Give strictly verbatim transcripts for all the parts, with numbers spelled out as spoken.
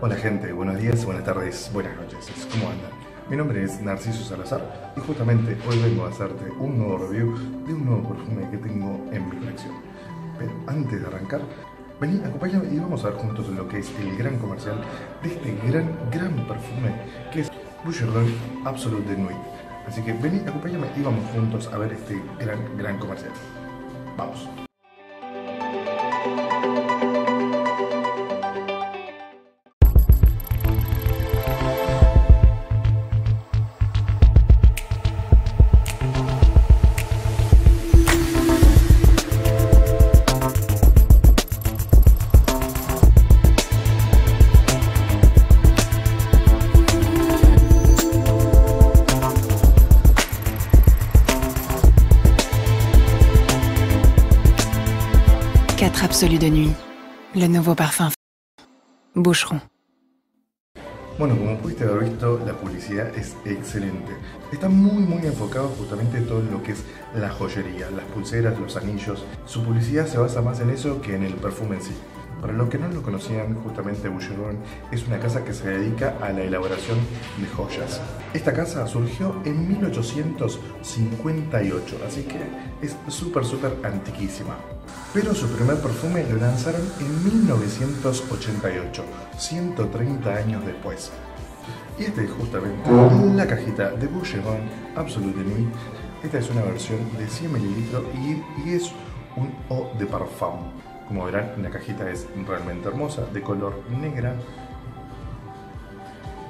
Hola gente, buenos días, buenas tardes, buenas noches, ¿cómo andan? Mi nombre es Narciso Salazar y justamente hoy vengo a hacerte un nuevo review de un nuevo perfume que tengo en mi colección. Pero antes de arrancar, vení, acompáñame y vamos a ver juntos lo que es el gran comercial de este gran, gran perfume que es Boucheron Quatre Absolue de Nuit. Así que vení, acompáñame y vamos juntos a ver este gran, gran comercial. Vamos. Quatre Absolue de Nuit, le nuevo parfum Boucheron. Bueno, como pudiste haber visto, la publicidad es excelente. Está muy muy enfocado justamente en todo lo que es la joyería, las pulseras, los anillos. Su publicidad se basa más en eso que en el perfume en sí. Para los que no lo conocían, justamente Boucheron es una casa que se dedica a la elaboración de joyas. Esta casa surgió en mil ochocientos cincuenta y ocho, así que es súper súper antiquísima. Pero su primer perfume lo lanzaron en mil novecientos ochenta y ocho, ciento treinta años después. Y esta es justamente la cajita de Boucheron Absolue de Nuit. Esta es una versión de cien mililitros y, y es un eau de parfum. Como verán, la cajita es realmente hermosa, de color negra,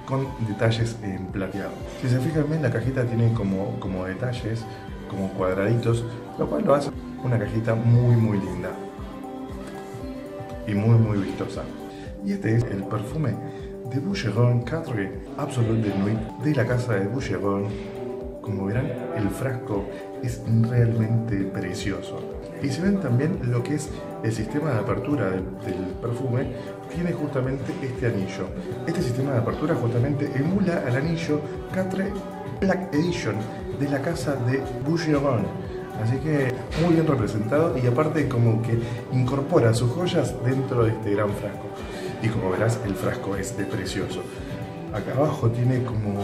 con detalles en plateado. Si se fijan bien, la cajita tiene como, como detalles, como cuadraditos, lo cual lo hace una cajita muy muy linda y muy muy vistosa. Y este es el perfume de Boucheron Quatre Absolue de Nuit de la casa de Boucheron. Como verán, el frasco es realmente precioso. Y si ven también lo que es el sistema de apertura del, del perfume, tiene justamente este anillo. Este sistema de apertura justamente emula al anillo Quatre Black Edition de la casa de Boucheron. Así que muy bien representado y aparte como que incorpora sus joyas dentro de este gran frasco. Y como verás, el frasco es de precioso. Acá abajo tiene como...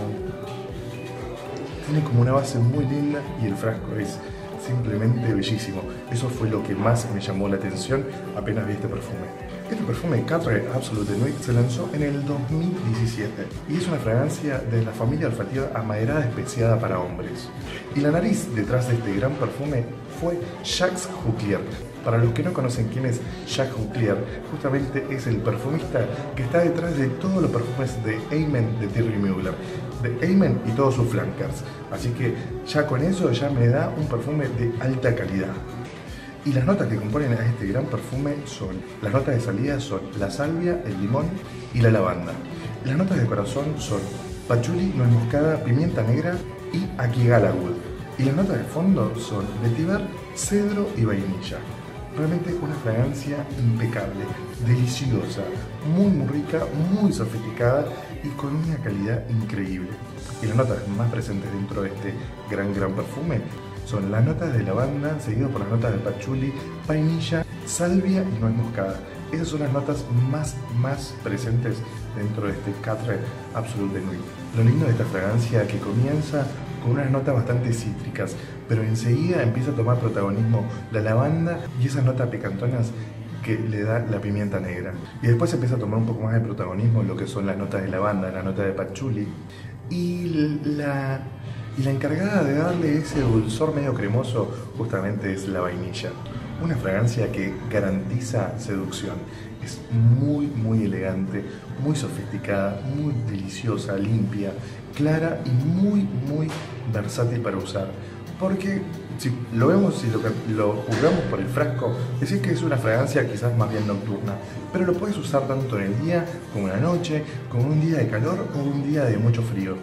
Tiene como una base muy linda y el frasco es simplemente bellísimo. Eso fue lo que más me llamó la atención apenas vi este perfume. Este perfume Quatre Absolue de Nuit se lanzó en el dos mil diecisiete y es una fragancia de la familia olfativa amaderada especiada para hombres. Y la nariz detrás de este gran perfume fue Jacques Huclier. Para los que no conocen quién es Jacques Huclier, justamente es el perfumista que está detrás de todos los perfumes de Amen de Thierry Mugler, de Amen y todos sus flankers. Así que ya con eso ya me da un perfume de alta calidad. Y las notas que componen a este gran perfume son, las notas de salida son la salvia, el limón y la lavanda. Las notas de corazón son pachuli, nuez moscada, pimienta negra y akigalawood. Y las notas de fondo son vetiver, cedro y vainilla. Realmente una fragancia impecable, deliciosa, muy muy rica, muy sofisticada y con una calidad increíble. Y las notas más presentes dentro de este gran gran perfume son las notas de lavanda, seguido por las notas de pachuli, vainilla, salvia y nuez moscada. Esas son las notas más más presentes dentro de este Quatre Absolue de Nuit. Lo lindo de esta fragancia que comienza con unas notas bastante cítricas, pero enseguida empieza a tomar protagonismo la lavanda y esas notas picantonas que le da la pimienta negra. Y después empieza a tomar un poco más de protagonismo lo que son las notas de lavanda, la nota de patchouli. Y la, y la encargada de darle ese dulzor medio cremoso justamente es la vainilla. Una fragancia que garantiza seducción. Es muy muy elegante, muy sofisticada, muy deliciosa, limpia, clara y muy muy versátil para usar. Porque si lo vemos, si lo, lo juzgamos por el frasco, decís que es una fragancia quizás más bien nocturna, pero lo puedes usar tanto en el día como en la noche, como un día de calor o un día de mucho frío.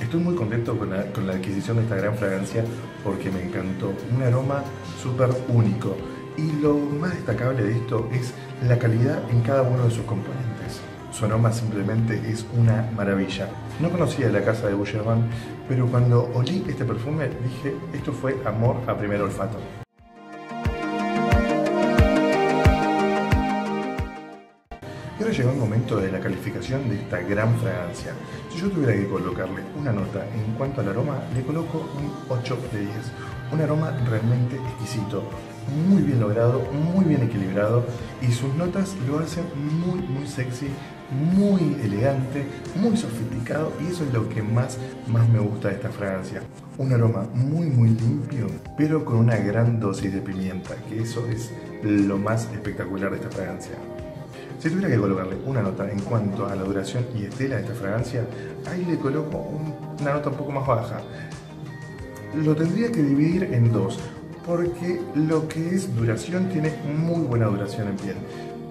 Estoy muy contento con la, con la adquisición de esta gran fragancia porque me encantó, un aroma súper único. Y lo más destacable de esto es la calidad en cada uno de sus componentes. Su aroma simplemente es una maravilla. No conocía la casa de Boucheron, pero cuando olí este perfume dije, esto fue amor a primer olfato. Y Ahora llegó el momento de la calificación de esta gran fragancia. Si yo tuviera que colocarle una nota en cuanto al aroma, le coloco un ocho de diez. Un aroma realmente exquisito, muy bien logrado, muy bien equilibrado, y sus notas lo hacen muy muy sexy, muy elegante, muy sofisticado, y eso es lo que más, más me gusta de esta fragancia. Un aroma muy muy limpio, pero con una gran dosis de pimienta, que eso es lo más espectacular de esta fragancia. Si tuviera que colocarle una nota en cuanto a la duración y estela de esta fragancia, ahí le coloco un, una nota un poco más baja. Lo tendría que dividir en dos, porque lo que es duración tiene muy buena duración en piel,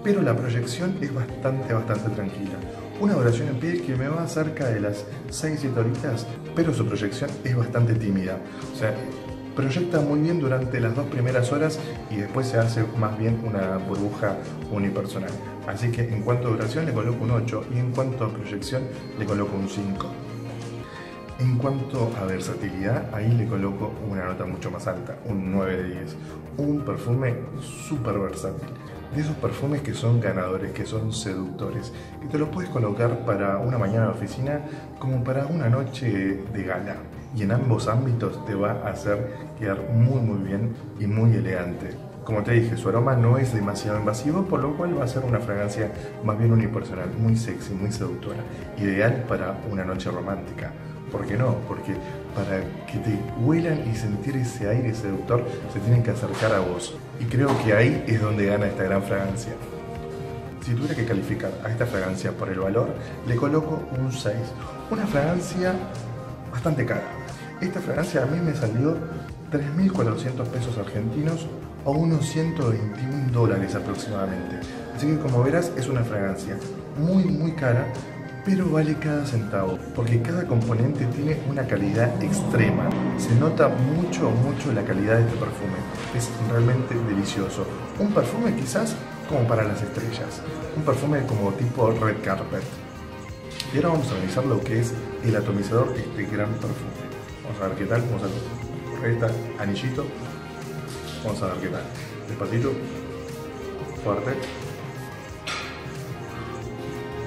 pero la proyección es bastante, bastante tranquila. Una duración en piel que me va cerca de las seis siete horitas, pero su proyección es bastante tímida. O sea, proyecta muy bien durante las dos primeras horas y después se hace más bien una burbuja unipersonal. Así que en cuanto a duración le coloco un ocho y en cuanto a proyección le coloco un cinco. En cuanto a versatilidad, ahí le coloco una nota mucho más alta, un nueve de diez. Un perfume súper versátil. De esos perfumes que son ganadores, que son seductores, que te lo puedes colocar para una mañana de oficina como para una noche de gala. Y en ambos ámbitos te va a hacer quedar muy muy bien y muy elegante. Como te dije, su aroma no es demasiado invasivo, por lo cual va a ser una fragancia más bien unipersonal, muy sexy, muy seductora. Ideal para una noche romántica. ¿Por qué no? Porque para que te huelan y sentir ese aire seductor, se tienen que acercar a vos. Y creo que ahí es donde gana esta gran fragancia. Si tuviera que calificar a esta fragancia por el valor, le coloco un seis. Una fragancia bastante cara. Esta fragancia a mí me salió tres mil cuatrocientos pesos argentinos o unos ciento veintiún dólares aproximadamente. Así que como verás, es una fragancia muy muy cara, pero vale cada centavo, porque cada componente tiene una calidad extrema. Se nota mucho, mucho la calidad de este perfume. Es realmente delicioso. Un perfume quizás como para las estrellas. Un perfume como tipo red carpet. Y ahora vamos a analizar lo que es el atomizador de este gran perfume. Vamos a ver qué tal. Vamos a correta, anillito. Vamos a ver qué tal. Despacito. Fuerte.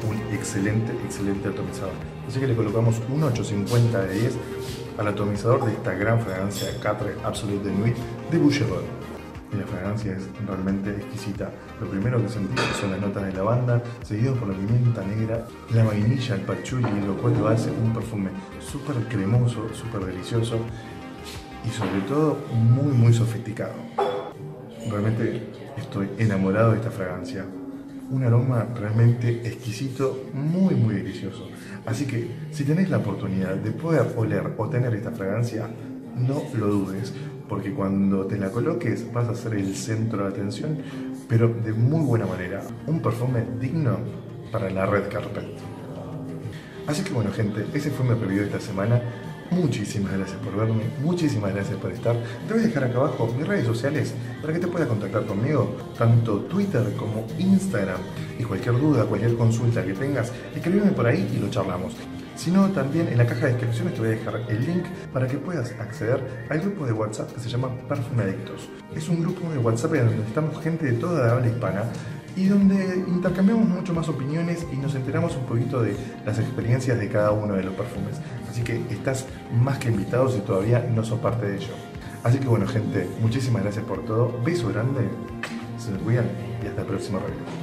Un excelente, excelente atomizador. Así que le colocamos un ocho cincuenta de diez al atomizador de esta gran fragancia Quatre Absolue de Nuit de Boucheron. Y la fragancia es realmente exquisita. Lo primero que sentí son las notas de lavanda, seguidos por la pimienta negra, la vainilla, el patchouli, lo cual lo hace un perfume súper cremoso, súper delicioso y sobre todo muy, muy sofisticado. Realmente estoy enamorado de esta fragancia. Un aroma realmente exquisito, muy muy delicioso. Así que si tenés la oportunidad de poder oler o tener esta fragancia, no lo dudes, porque cuando te la coloques vas a ser el centro de atención, pero de muy buena manera. Un perfume digno para la red carpet. Así que bueno gente, ese fue mi preview de esta semana. Muchísimas gracias por verme, muchísimas gracias por estar. Te voy a dejar acá abajo mis redes sociales para que te puedas contactar conmigo, tanto Twitter como Instagram. Y cualquier duda, cualquier consulta que tengas, escríbeme por ahí y lo charlamos. Si no, también en la caja de descripciones te voy a dejar el link para que puedas acceder al grupo de WhatsApp que se llama Perfume Adictos. Es un grupo de WhatsApp en donde estamos gente de toda la habla hispana y donde intercambiamos mucho más opiniones y nos enteramos un poquito de las experiencias de cada uno de los perfumes. Así que estás más que invitado si todavía no sos parte de ello. Así que bueno gente, muchísimas gracias por todo, beso grande, se me cuidan y hasta el próximo review.